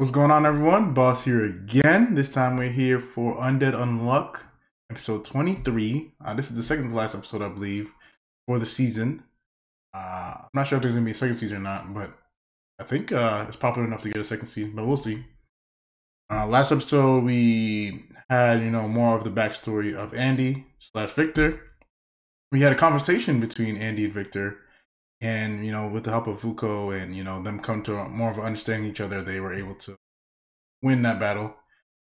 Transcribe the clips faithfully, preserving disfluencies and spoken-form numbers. What's going on, everyone? Boss here again. This time we're here for Undead Unluck, episode twenty-three. Uh, this is the second to last episode, I believe, for the season. Uh, I'm not sure if there's going to be a second season or not, but I think uh, it's popular enough to get a second season, but we'll see. Uh, last episode, we had, you know, more of the backstory of Andy slash Victor. We had a conversation between Andy and Victor. And, you know, with the help of Fuuko and, you know, them come to more of understanding each other, they were able to win that battle.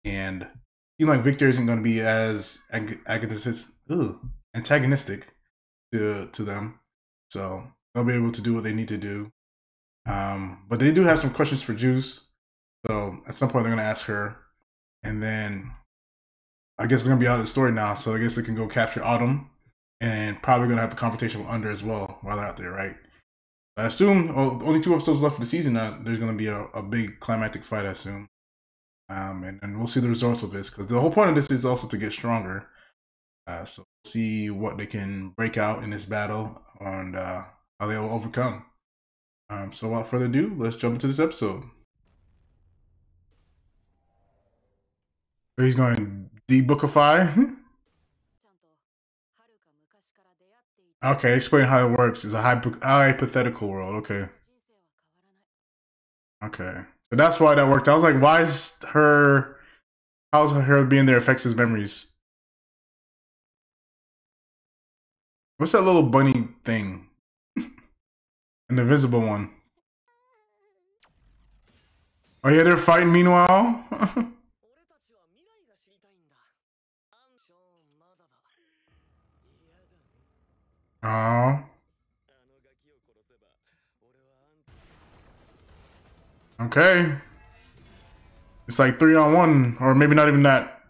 And it seemed like Victor isn't going to be as ag ugh, antagonistic to, to them. So they'll be able to do what they need to do. Um, but they do have some questions for Juice. So at some point they're going to ask her. And then I guess they're going to be out of the story now. So I guess they can go capture Autumn. And probably going to have a confrontation with Under as well while they're out there, right? I assume, well, only two episodes left for the season now. There's going to be a, a big climactic fight, I assume. Um, and, and we'll see the results of this. Because the whole point of this is also to get stronger. Uh, so we'll see what they can break out in this battle and uh, how they will overcome. Um, so without further ado, let's jump into this episode. So he's going to debookify. Okay, explain how it works. It's a hypothetical world. Okay. Okay. So that's why that worked. I was like, why is her... How's her being there affects his memories? What's that little bunny thing? An invisible one. Oh yeah, they're fighting meanwhile? Oh. Okay. It's like three on one, or maybe not even that.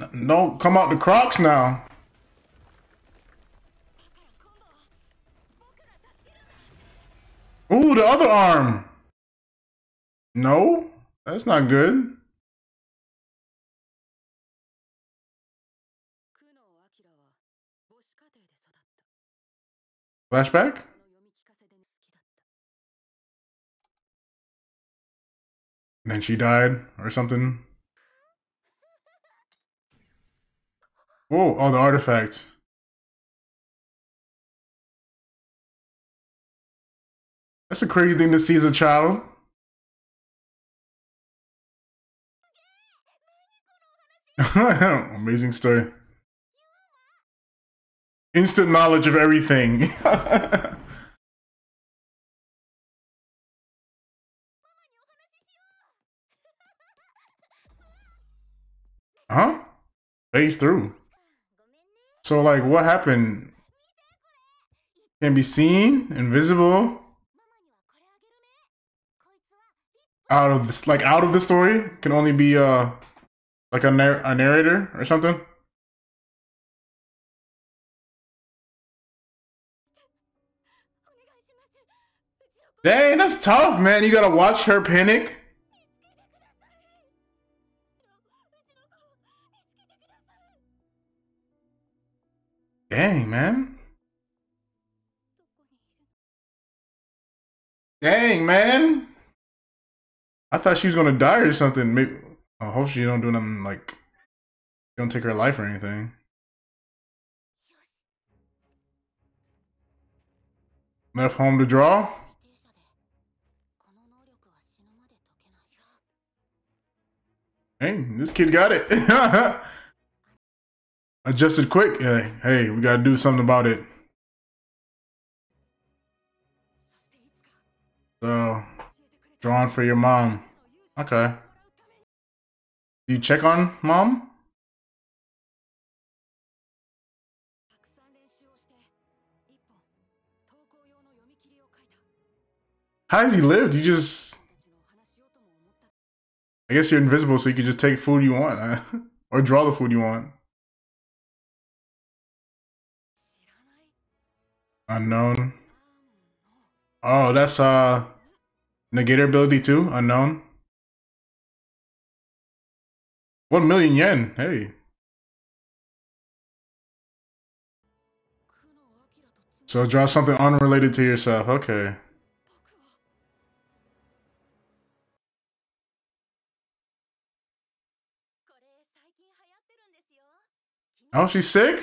Don't come out the Crocs now. Ooh, the other arm. No, that's not good. Flashback? And then she died or something. Whoa, oh, the artifact. That's a crazy thing to see as a child. Amazing story. Instant knowledge of everything. Huh? Phase through. So, like, what happened? Can be seen, invisible. Out of this, like, out of the story can only be uh, like a, narr a narrator or something. Dang, that's tough, man. You gotta watch her panic. Dang, man. Dang, man. I thought she was gonna die or something. Maybe I hope she don't do nothing like don't take her life or anything. Left home to draw. Hey, this kid got it. Adjusted quick. Hey, hey, we gotta do something about it. So, drawing for your mom. Okay. Do you check on mom? How has he lived? You just... I guess you're invisible, so you can just take food you want, huh? Or draw the food you want. Unknown. Oh, that's uh, negator ability too. Unknown. One million yen. Hey. So draw something unrelated to yourself. Okay. Oh, she's sick?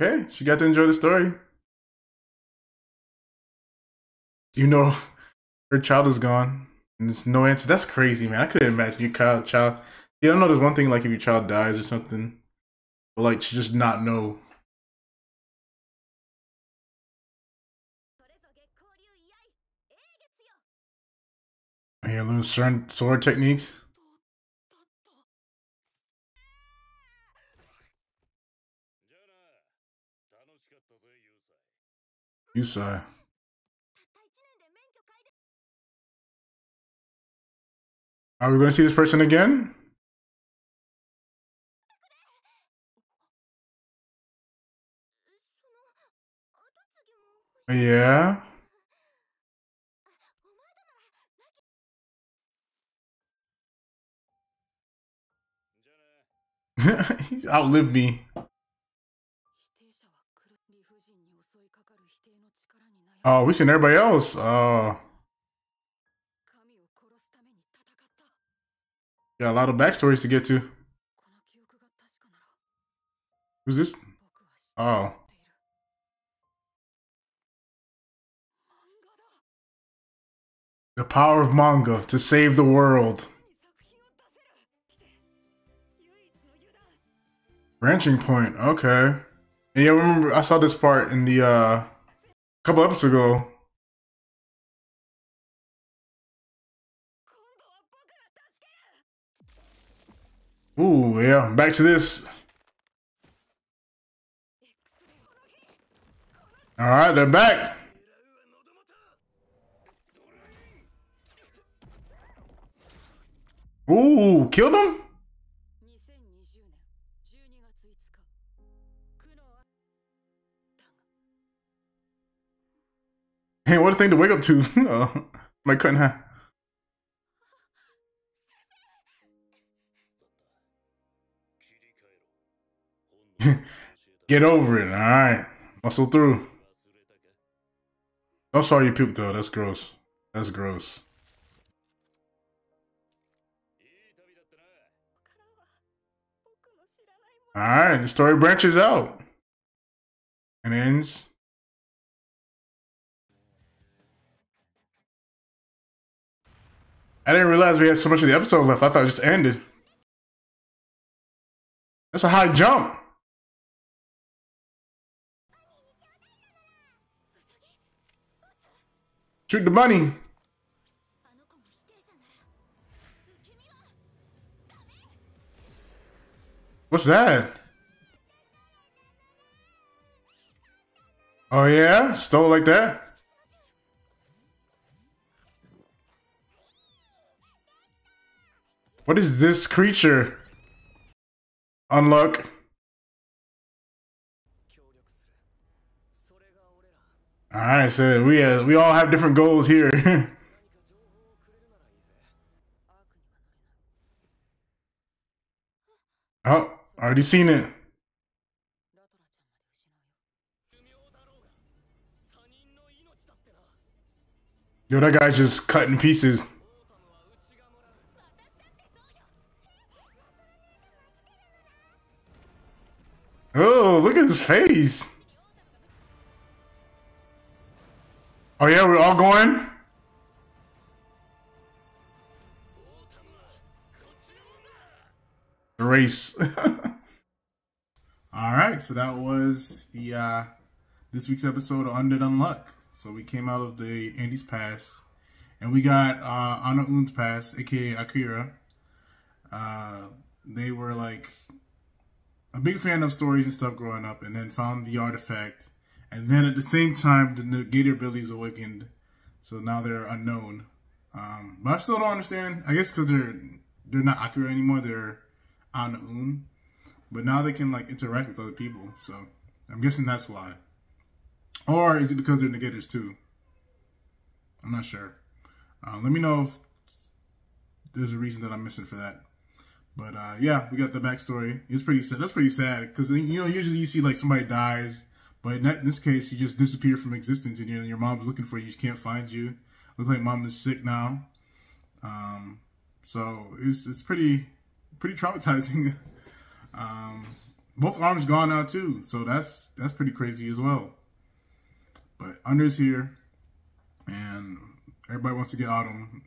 Okay, she got to enjoy the story. You know, her child is gone. And there's no answer. That's crazy, man. I couldn't imagine your child. child. You don't know, there's one thing, like, if your child dies or something. But, like, to just not know. Are you learning certain sword techniques? You sigh. Are we going to see this person again? Yeah. He's outlived me. Oh, we seen everybody else. Oh. Got a lot of backstories to get to. Who's this? Oh. The power of manga to save the world. Branching point, okay. And yeah, I remember I saw this part in the uh couple episodes ago. Ooh, yeah, back to this. Alright, they're back. Ooh, killed him? Hey, what a thing to wake up to. Oh, my cut in half. Get over it, alright. Muscle through. I'm sorry you puked though, that's gross. That's gross. Alright, the story branches out. And ends. I didn't realize we had so much of the episode left. I thought it just ended. That's a high jump. Shoot the bunny. What's that? Oh yeah? Stole like that? What is this creature? Unluck. All right, so we uh, we all have different goals here. Oh, already seen it. Yo, that guy's just cut in pieces. Oh, look at his face. Oh yeah, we're all going? The race. Alright, so that was the uh, this week's episode of Undead Unluck. So we came out of the Andy's past, and we got uh, Anno Un's past, aka Akira. Uh, they were like a big fan of stories and stuff growing up, and then found the artifact, and then at the same time the negator abilities awakened, so now they're unknown. Um, but I still don't understand. I guess because they're they're not Akira anymore, they're Anno Un, but now they can like interact with other people. So I'm guessing that's why. Or is it because they're negators too? I'm not sure. Uh, let me know if there's a reason that I'm missing for that. But uh, yeah, we got the backstory. It's pretty sad. That's pretty sad because, you know, usually you see like somebody dies, but in, that, in this case, you just disappear from existence, and your your mom's looking for you. She can't find you. Looks like mom is sick now. Um, so it's it's pretty pretty traumatizing. um, both arms gone now too. So that's that's pretty crazy as well. But Under's here, and everybody wants to get Autumn,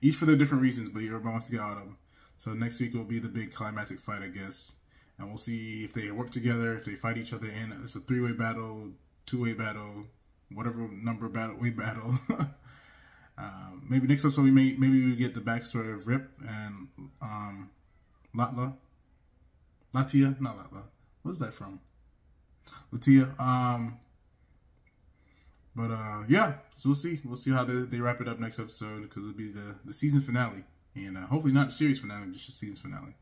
each for their different reasons. But everybody wants to get Autumn. So next week will be the big climactic fight, I guess. And we'll see if they work together, if they fight each other in. It's a three-way battle, two-way battle, whatever number battle, way battle. uh, maybe next episode we may maybe we get the backstory of Rip and um, Latla, Latia, not Latla. Where's that from? Latia. Um, but uh, yeah, so we'll see. We'll see how they they wrap it up next episode, because it'll be the the season finale. And uh, hopefully not a series finale, just a season finale.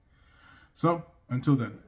So, until then.